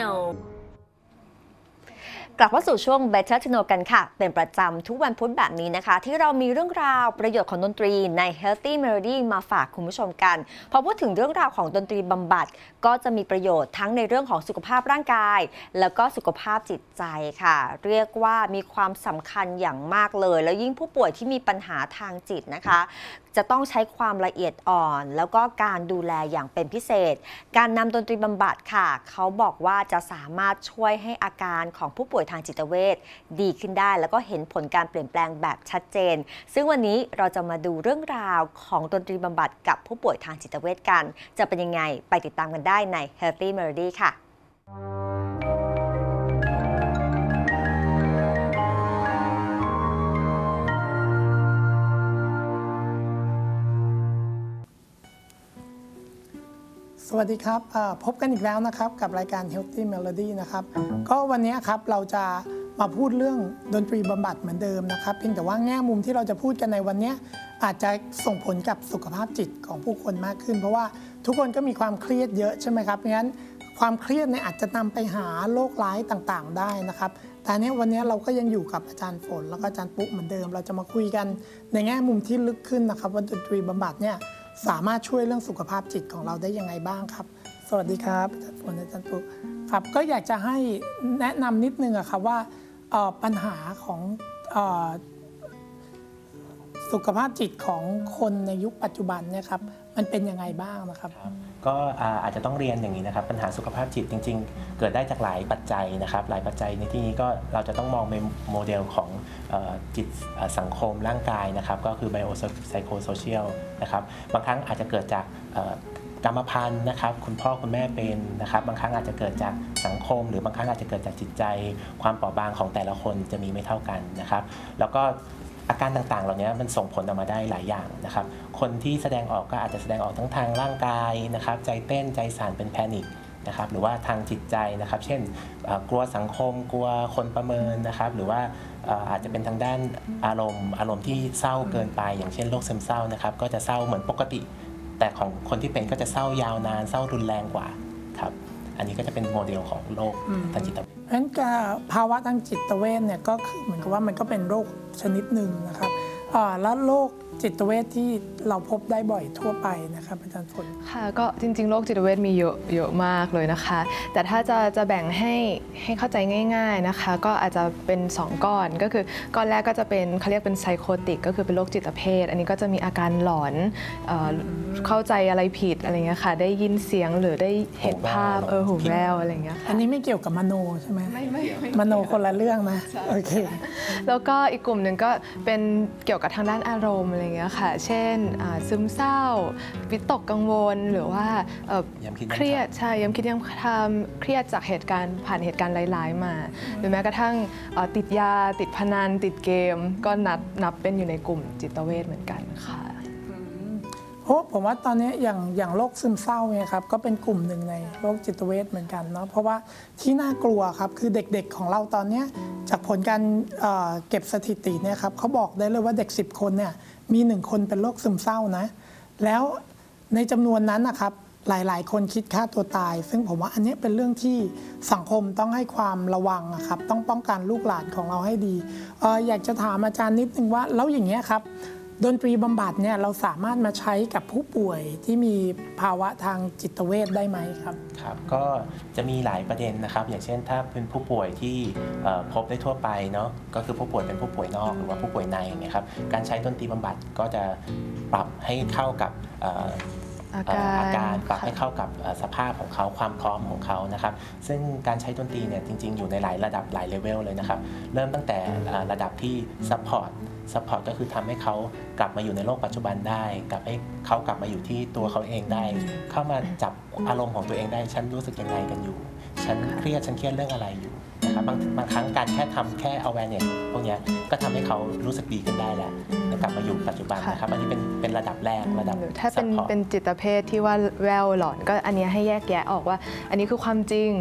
know กลับมาสู่ช่วง Better to Know กันค่ะเป็นประจำทุกวันพุธแบบนี้นะคะที่เรามีเรื่องราวประโยชน์ของดนตรีใน Healthy Melody มาฝากคุณผู้ชมกันพอพูดถึงเรื่องราวของดนตรีบำบัดก็จะมีประโยชน์ทั้งในเรื่องของสุขภาพร่างกายแล้วก็สุขภาพจิตใจค่ะเรียกว่ามีความสำคัญอย่างมากเลยแล้วยิ่งผู้ป่วยที่มีปัญหาทางจิตนะคะจะต้องใช้ความละเอียดอ่อนแล้วก็การดูแลอย่างเป็นพิเศษการนำดนตรีบำบัดค่ะเขาบอกว่าจะสามารถช่วยให้อาการของผู้ป่วยทางจิตเวชดีขึ้นได้แล้วก็เห็นผลการเปลี่ยนแปลงแบบชัดเจนซึ่งวันนี้เราจะมาดูเรื่องราวของดนตรีบำบัดกับผู้ป่วยทางจิตเวชกันจะเป็นยังไงไปติดตามกันได้ใน Healthy Melody ค่ะสวัสดีครับพบกันอีกแล้วนะครับกับรายการ Healthy Melody นะครับก็วันนี้ครับเราจะมาพูดเรื่องดนตรีบำบัดเหมือนเดิมนะครับเพียงแต่ว่าแง่มุมที่เราจะพูดกันในวันนี้อาจจะส่งผลกับสุขภาพจิตของผู้คนมากขึ้นเพราะว่าทุกคนก็มีความเครียดเยอะใช่ไหมครับงั้นความเครียดเนี่ยอาจจะนำไปหาโรคร้ายต่างๆได้นะครับแต่เนี้ยวันนี้เราก็ยังอยู่กับอาจารย์ฝนแล้วก็อาจารย์ปุ๊เหมือนเดิมเราจะมาคุยกันในแง่มุมที่ลึกขึ้นนะครับว่าดนตรีบำบัดเนี่ยสามารถช่วยเรื่องสุขภาพจิตของเราได้ยังไงบ้างครับสวัสดีครับอาจารย์ฝนอาจารย์ปุ๊ครับก็อยากจะให้แนะนำนิดนึงครับว่าปัญหาของสุขภาพจิตของคนในยุคปัจจุบันเนี่ยครับมันเป็นยังไงบ้างนะครับก็อาจจะต้องเรียนอย่างนี้นะครับปัญหาสุขภาพจิตจริงๆเกิดได้จากหลายปัจจัยนะครับหลายปัจจัยในที่นี้ก็เราจะต้องมองเป็นโมเดลของจิตสังคมร่างกายนะครับก็คือ Bio Psychosocial นะครับบางครั้งอาจจะเกิดจากกรรมพันธุ์นะครับคุณพ่อคุณแม่เป็นนะครับบางครั้งอาจจะเกิดจากสังคมหรือบางครั้งอาจจะเกิดจากจิตใจความเปราะบางของแต่ละคนจะมีไม่เท่ากันนะครับแล้วก็อาการต่างๆเหล่านี้มันส่งผลออกมาได้หลายอย่างนะครับคนที่แสดงออกก็อาจจะแสดงออกทั้งทางร่างกายนะครับใจเต้นใจสั่นเป็นแพนิคนะครับหรือว่าทางจิตใจนะครับเช่นกลัวสังคมกลัวคนประเมินนะครับหรือว่าอาจจะเป็นทางด้านอารมณ์ที่เศร้าเกินไปอย่างเช่นโรคซึมเศร้านะครับก็จะเศร้าเหมือนปกติแต่ของคนที่เป็นก็จะเศร้ายาวนานเศร้ารุนแรงกว่าครับอันนี้ก็จะเป็นโมเดลของโรคทางจิตเวชเพราะฉะนั้นภาวะทางจิตเวชเนี่ยก็คือเหมือนกับว่ามันก็เป็นโรคชนิดหนึ่งนะครับแล้วโรคจิตเวชที่เราพบได้บ่อยทั่วไปนะครับอาจารย์ฝนค่ะก็จริงๆโรคจิตเวชมีเยอะมากเลยนะคะแต่ถ้าจะแบ่งให้เข้าใจง่ายๆนะคะก็อาจจะเป็น2ก้อนก็คือก้อนแรกก็จะเป็นเขาเรียกเป็นไซโคติกก็คือเป็นโรคจิตเภทอันนี้ก็จะมีอาการหลอนเข้าใจอะไรผิดอะไรเงี้ยค่ะได้ยินเสียงหรือได้เห็นภาพหูแว่วอะไรเงี้ยอันนี้ไม่เกี่ยวกับมโนใช่ไหมไม่มโนคนละเรื่องนะโอเคแล้วก็อีกกลุ่มหนึ่งก็เป็นเกี่ยวกับทางด้านอารมณ์อะไรเงี้ยค่ะเช่นซึมเศร้าวิตกกังวลหรือว่าเครียดใช่ย้ำคิดย้ำทำเครียดจากเหตุการณ์ผ่านเหตุการณ์ร้ายๆมาหรือแม้กระทั่งติดยาติดพนันติดเกมก็นับเป็นอยู่ในกลุ่มจิตเวชเหมือนกันค่ะผมว่าตอนนี้อย่างโรคซึมเศร้าเนี่ยครับก็เป็นกลุ่มหนึ่งในโรคจิตเวชเหมือนกันเนาะเพราะว่าที่น่ากลัวครับคือเด็กๆของเราตอนนี้จากผลการเก็บสถิติเนี่ยครับเขาบอกได้เลยว่าเด็ก10คนเนี่ยมี1คนเป็นโรคซึมเศร้านะแล้วในจำนวนนั้นนะครับหลายๆคนคิดฆ่าตัวตายซึ่งผมว่าอันนี้เป็นเรื่องที่สังคมต้องให้ความระวังครับต้องป้องกันลูกหลานของเราให้ดีอยากจะถามอาจารย์นิดนึงว่าแล้วอย่างเงี้ยครับดนตรีบำบัดเนี่ยเราสามารถมาใช้กับผู้ป่วยที่มีภาวะทางจิตเวชได้ไหมครับครับก็จะมีหลายประเด็นนะครับอย่างเช่นถ้าเป็นผู้ป่วยที่พบได้ทั่วไปเนาะก็คือผู้ป่วยเป็นผู้ป่วยนอกหรือว่าผู้ป่วยในนะครับการใช้ดนตรีบำบัดก็จะปรับให้เข้ากับอาการปรับให้เข้ากับสภาพของเขาความพร้อมของเขานะครับซึ่งการใช้ดนตรีเนี่ยจริงๆอยู่ในหลายระดับหลายเลเวลเลยนะครับเริ่มตั้งแต่ระดับที่ซัพพอร์ตก็คือทำให้เขากลับมาอยู่ในโลกปัจจุบันได้กลับให้เขากลับมาอยู่ที่ตัวเขาเองได้เข้ามาจับอารมณ์ของตัวเองได้ฉันรู้สึกยังไงกันอยู่ฉันเครียดเรื่องอะไรอยู่นะครับบางครั้งการแค่ทำแค่ awareness พวกนี้ก็ทำให้เขารู้สึกดีกันได้แล้วกลับมาอยู่ปัจจุบันนะครับอันนี้เป็นระดับแรกระดับถ้าเป็นจิตเภทที่ว่าแววหลอนก็อันนี้ให้แยกแยะออกว่าอันนี้คือความจริง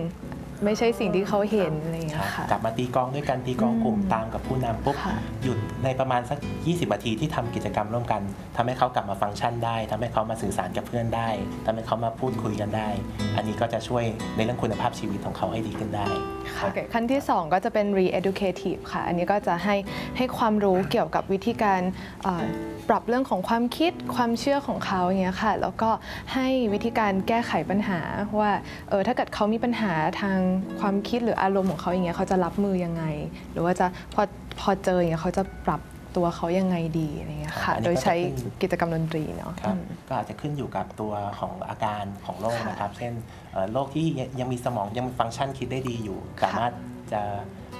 ไม่ใช่สิ่งที่เขาเห็นอะไรอย่างเงี้ยค่ะกลับมาตีกลองด้วยกันตีกลองกลุ่มตามกับผู้นำปุ๊บหยุดในประมาณสัก20นาทีที่ทำกิจกรรมร่วมกันทำให้เขากลับมาฟังก์ชันได้ทำให้เขามาสื่อสารกับเพื่อนได้ทำให้เขามาพูดคุยกันได้อันนี้ก็จะช่วยในเรื่องคุณภาพชีวิตของเขาให้ดีขึ้นได้ค่ะขั้นที่2ก็จะเป็น re-educative ค่ะอันนี้ก็จะให้ความรู้เกี่ยวกับวิธีการปรับเรื่องของความคิดความเชื่อของเขาอย่างเงี้ยค่ะแล้วก็ให้วิธีการแก้ไขปัญหาว่าถ้าเกิดเขามีปัญหาทางความคิดหรืออารมณ์ของเขาอย่างเงี้ยเขาจะรับมือยังไงหรือว่าจะพอเจออย่างเงี้ยเขาจะปรับตัวเขายังไงดีอะไรเงี้ยค่ะโดยใช้กิจกรรมดนตรีเนาะก็อาจจะขึ้นอยู่กับตัวของอาการของโรคนะครับเช่นโรคที่ยังมีสมองยังมีฟังก์ชันคิดได้ดีอยู่สามารถจะ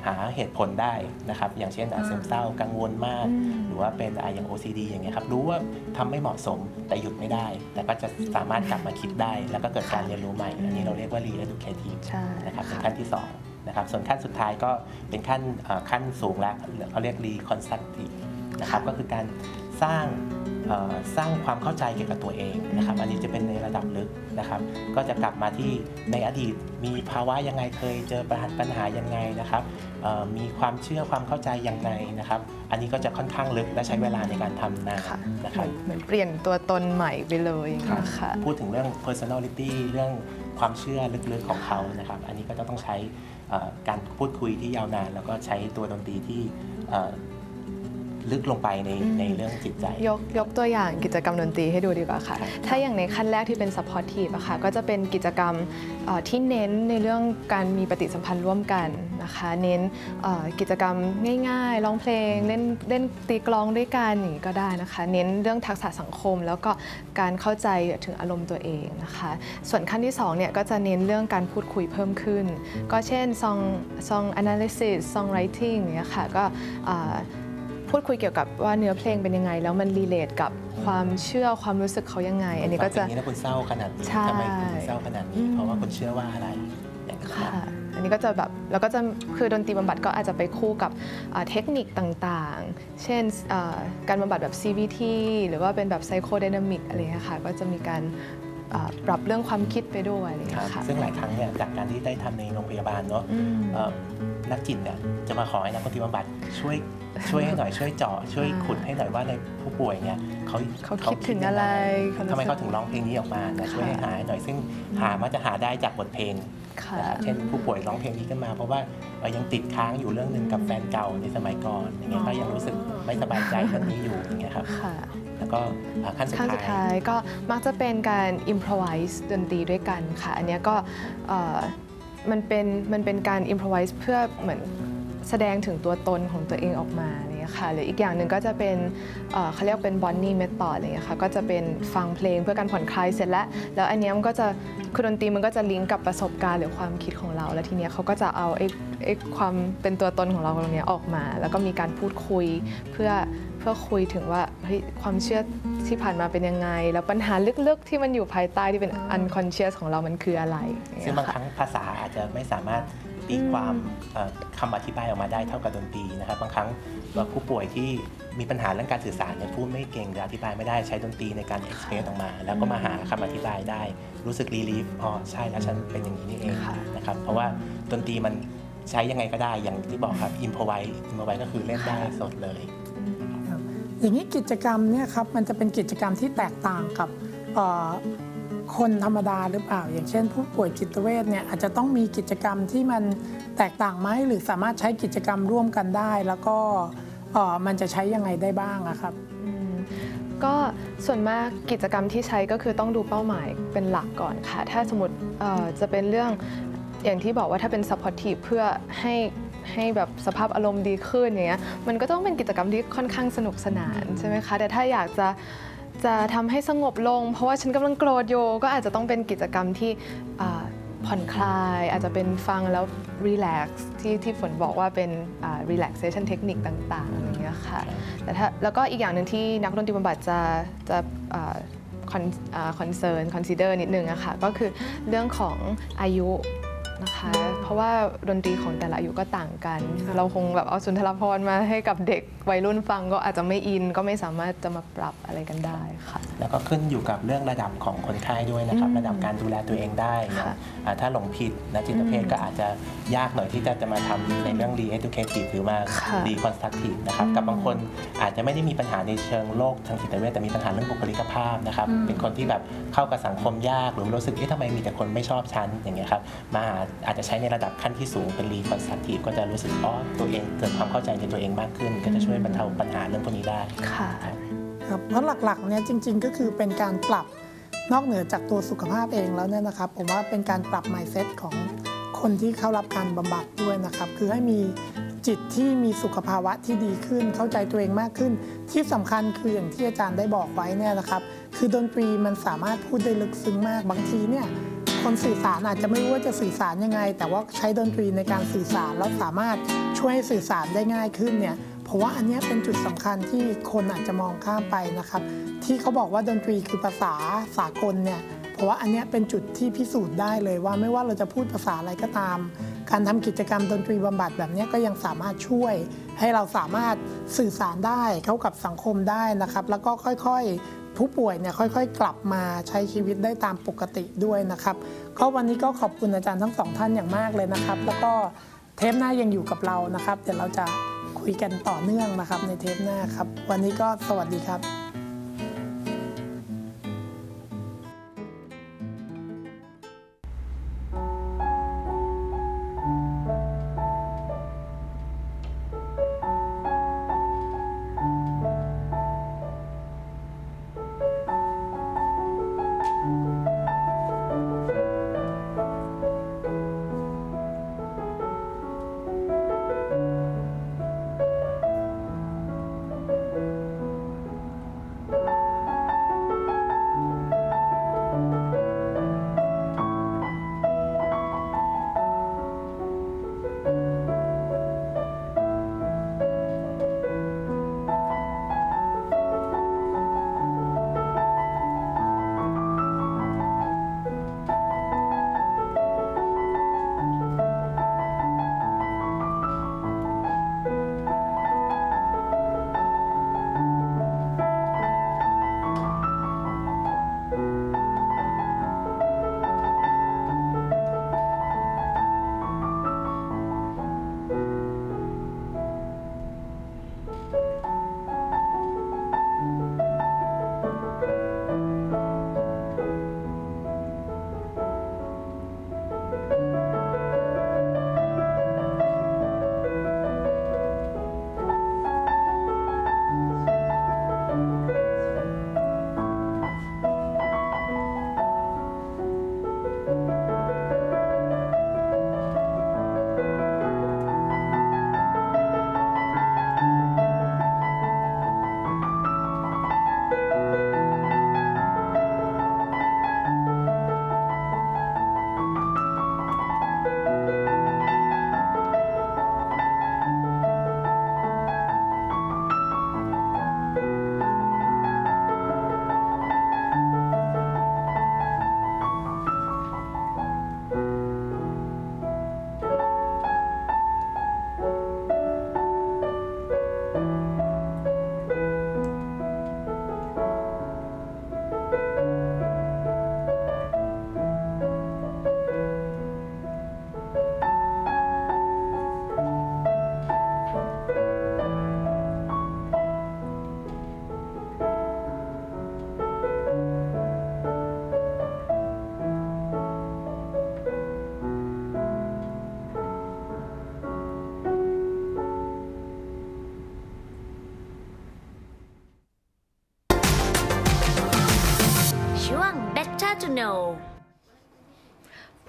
หาเหตุผลได้นะครับอย่างเช่นซึมเศร้ากังวลมากหรือว่าเป็นอย่าง OCD อย่างเงี้ยครับรู้ว่าทำไม่เหมาะสมแต่หยุดไม่ได้แต่ก็จะสามารถกลับมาคิดได้แล้วก็เกิดการเรียนรู้ใหม่อันนี้เราเรียกว่า re-educative นะครับเป็นขั้นที่2นะครับส่วนขั้นสุดท้ายก็เป็นขั้นสูงแล้วเขาเรียก reconstructive นะครับก็คือการสร้างความเข้าใจเกี่ยวกับตัวเองนะครับอันนี้จะเป็นในระดับลึกนะครับก็จะกลับมาที่ในอดีตมีภาวะยังไงเคยเจอปัญหายังไงนะครับมีความเชื่อความเข้าใจยังไงนะครับอันนี้ก็จะค่อนข้างลึกและใช้เวลาในการทำนานนะครับเหมือนเปลี่ยนตัวตนใหม่ไปเลยนะคะพูดถึงเรื่อง personality เรื่องความเชื่อลึกๆของเขานะครับอันนี้ก็ต้องใช้การพูดคุยที่ยาวนานแล้วก็ใช้ตัวดนตรีที่ลึกลงไปในเรื่องจิตใจยกตัวอย่างกิจกรรมดนตรีให้ดูดีกว่าค่ะถ้าอย่างในขั้นแรกที่เป็น supportive อะค่ะก็จะเป็นกิจกรรมที่เน้นในเรื่องการมีปฏิสัมพันธ์ร่วมกันนะคะเน้นกิจกรรมง่ายๆร้องเพลงเล่นเล่นตีกลองด้วยกันอย่างนี้ก็ได้นะคะเน้นเรื่องทักษะสังคมแล้วก็การเข้าใจถึงอารมณ์ตัวเองนะคะส่วนขั้นที่2เนี่ยก็จะเน้นเรื่องการพูดคุยเพิ่มขึ้นก็เช่น song analysis songwriting เนี่ยค่ะก็พูดคุยเกี่ยวกับว่าเนื้อเพลงเป็นยังไงแล้วมันรีเลทกับความเชื่อความรู้สึกเขายังไงอันนี้ก็จะอย่างนี้นะคุณเศร้าขนาดนี้ทำไมคุณเศร้าขนาดนี้เพราะว่าคุณเชื่อว่าอะไรอย่างนี้ค่ะอันนี้ก็จะแบบแล้วก็จะคือดนตรีบำบัดก็อาจจะไปคู่กับเทคนิคต่างๆเช่นการบำบัดแบบ CBT หรือว่าเป็นแบบ Psycho Dynamic อะไรนะคะก็จะมีการปรับเรื่องความคิดไปด้วยค่ะซึ่งหลายครั้งเนี่ยจากการที่ได้ทำในโรงพยาบาลเนาะนักจิตเนี่ยจะมาขอให้นักปฏิบัติบำบัดช่วยให้หน่อยช่วยเจาะช่วยขุดให้หน่อยว่าในผู้ป่วยเนี่ยเขาคิดถึงอะไรทำไมเขาถึงร้องเพลงนี้ออกมาช่วยให้หายหน่อยซึ่งจะหาได้จากบทเพลงเช่นผู้ป่วยร้องเพลงนี้ขึ้นมาเพราะว่ายังติดค้างอยู่เรื่องหนึ่งกับแฟนเก่าในสมัยก่อนอย่างเงี้ยก็ยังรู้สึกไม่สบายใจเรื่องนี้อยู่อย่างเงี้ยครับแล้วก็ขั้นสุดท้ายก็มักจะเป็นการ improvise ดนตรีด้วยกันค่ะอันนี้ก็มันเป็นการ improvise เพื่อเหมือนแสดงถึงตัวตนของตัวเองออกมาเนี่ยค่ะหรืออีกอย่างหนึ่งก็จะเป็นเขาเรียกเป็น Bonnie Method อะไรเงี้ยค่ะก็จะเป็นฟังเพลงเพื่อการผ่อนคลายเสร็จแล้วอันนี้มันก็จะคือดนตรีมันก็จะลิงก์กับประสบการณ์หรือความคิดของเราแล้วทีเนี้ยเขาก็จะเอาไอ้ความเป็นตัวตนของเราตรงนี้ออกมาแล้วก็มีการพูดคุยเพื่อคุยถึงว่าความเชื่อที่ผ่านมาเป็นยังไงแล้วปัญหาลึกๆที่มันอยู่ภายใต้ที่เป็น unconscious ของเรามันคืออะไรซึ่งบางครั้งภาษาอาจจะไม่สามารถตีความคำอธิบายออกมาได้เท่ากับดนตรีนะครับบางครั้งผู้ป่วยที่มีปัญหาเรื่องการสื่อสารเนี่ยพูดไม่เก่งหรืออธิบายไม่ได้ใช้ดนตรีในการ express ออกมาแล้วก็มาหาคำอธิบายได้รู้สึก relief อ๋อใช่แล้วฉันเป็นอย่างนี้นี่เองนะครับเพราะว่าดนตรีมันใช้ยังไงก็ได้อย่างที่บอกครับ improvise ก็คือเล่นได้สดเลยอย่างนี้กิจกรรมเนี่ยครับมันจะเป็นกิจกรรมที่แตกต่างกับคนธรรมดาหรือเปล่าอย่างเช่นผู้ป่วยจิตเวชเนี่ยอาจจะต้องมีกิจกรรมที่มันแตกต่างไหมหรือสามารถใช้กิจกรรมร่วมกันได้แล้วก็มันจะใช้ยังไงได้บ้างอะครับก็ส่วนมากกิจกรรมที่ใช้ก็คือต้องดูเป้าหมายเป็นหลักก่อนค่ะถ้าสมมติจะเป็นเรื่องอย่างที่บอกว่าถ้าเป็น supportive เพื่อให้แบบสภาพอารมณ์ดีขึ้นอย่างเงี้ยมันก็ต้องเป็นกิจกรรมที่ค่อนข้างสนุกสนานใช่ไหมคะแต่ถ้าอยากจะทำให้สงบลงเพราะว่าฉันกำลังโกรธอยู่ก็อาจจะต้องเป็นกิจกรรมที่ผ่อนคลายอาจจะเป็นฟังแล้วรีแลกซ์ที่ฝนบอกว่าเป็น relaxation technique ต่างๆอย่างเงี้ยค่ะแต่ถ้าแล้วก็อีกอย่างหนึ่งที่นักดนตรีบำบัดจะconsider นิดนึงอะค่ะก็คือเรื่องของอายุนะคะเพราะว่าดนตรีของแต่ละอายุก็ต่างกันเราคงแบบเอาสุนทรภรณ์มาให้กับเด็ก วัยรุ่นฟังก็อาจจะไม่อินก็ไม่สามารถจะมาปรับอะไรกันได้ค่ะแล้วก็ขึ้นอยู่กับเรื่องระดับของคนไข้ด้วยนะครับระดับการดูแลตัวเองได้ถ้าหลงผิดนะจิตเภทก็อาจจะยากหน่อยที่จะมาทำในเรื่อง re-educative หรือมา reconstructive นะครับกับบางคนอาจจะไม่ได้มีปัญหาในเชิงโรคทางจิตเวชแต่มีปัญหาเรื่องบุคลิกภาพนะครับเป็นคนที่แบบเข้ากับสังคมยากหรือรู้สึกทำไมมีแต่คนไม่ชอบฉันอย่างเงี้ยครับมาอาจจะใช้ในระดับขั้นที่สูงเป็น reconstructive ก็จะรู้สึกอ๋อตัวเองเกิดความเข้าใจในตัวเองมากขึ้นก็จะช่วยบรรเทาปัญหาเรื่องพวกนี้ได้ค่ะครับเพราะหลักๆเนี่ยจริงๆก็คือเป็นการปรับนอกเหนือจากตัวสุขภาพเองแล้วเนี่ยนะครับผมว่าเป็นการปรับ mindset ของคนที่เข้ารับการบำบัดด้วยนะครับคือให้มีจิตที่มีสุขภาวะที่ดีขึ้นเข้าใจตัวเองมากขึ้นที่สำคัญคืออย่างที่อาจารย์ได้บอกไว้เนี่ยนะครับคือดนตรีมันสามารถพูดได้ลึกซึ้งมากบางทีเนี่ยคนสื่อสารอาจจะไม่รู้ว่าจะสื่อสารยังไงแต่ว่าใช้ดนตรีในการสื่อสารแล้วสามารถช่วยสื่อสารได้ง่ายขึ้นเนี่ยเพราะว่าอันนี้เป็นจุดสำคัญที่คนอาจจะมองข้ามไปนะครับที่เขาบอกว่าดนตรีคือภาษาสากลเนี่ยเพราะว่าอันนี้เป็นจุดที่พิสูจน์ได้เลยว่าไม่ว่าเราจะพูดภาษาอะไรก็ตามการทำกิจกรรมดนตรีบำบัดแบบนี้ก็ยังสามารถช่วยให้เราสามารถสื่อสารได้เข้ากับสังคมได้นะครับแล้วก็ค่อยๆผู้ป่วยเนี่ยค่อยๆกลับมาใช้ชีวิตได้ตามปกติด้วยนะครับก็วันนี้ก็ขอบคุณอาจารย์ทั้งสองท่านอย่างมากเลยนะครับแล้วก็เทปหน้ายังอยู่กับเรานะครับเดี๋ยวเราจะคุยกันต่อเนื่องนะครับในเทปหน้าครับวันนี้ก็สวัสดีครับ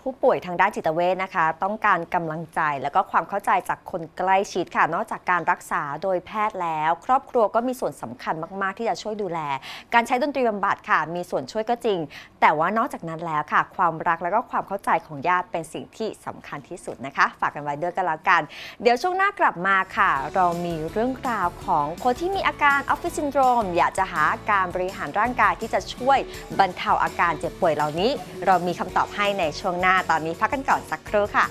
ผู้ป่วยทางด้านจิตเวชนะคะต้องการกำลังใจและก็ความเข้าใจจากคนใกล้ชิดค่ะนอกจากการรักษาโดยแพทย์แล้วครอบครัวก็มีส่วนสำคัญมากๆที่จะช่วยดูแลการใช้ดนตรีบำบัดค่ะมีส่วนช่วยก็จริงแต่ว่านอกจากนั้นแล้วค่ะความรักและก็ความเข้าใจของญาติเป็นสิ่งที่สำคัญที่สุดนะคะฝากกันไว้ด้วยกันแล้วกันเดี๋ยวช่วงหน้ากลับมาค่ะเรามีเรื่องราวของคนที่มีอาการออฟฟิศซินโดรมอยากจะหาการบริหารร่างกายที่จะช่วยบรรเทาอาการเจ็บป่วยเหล่านี้เรามีคำตอบให้ในช่วงหน้าตอนนี้พักกันก่อนสักครู่ค่ะ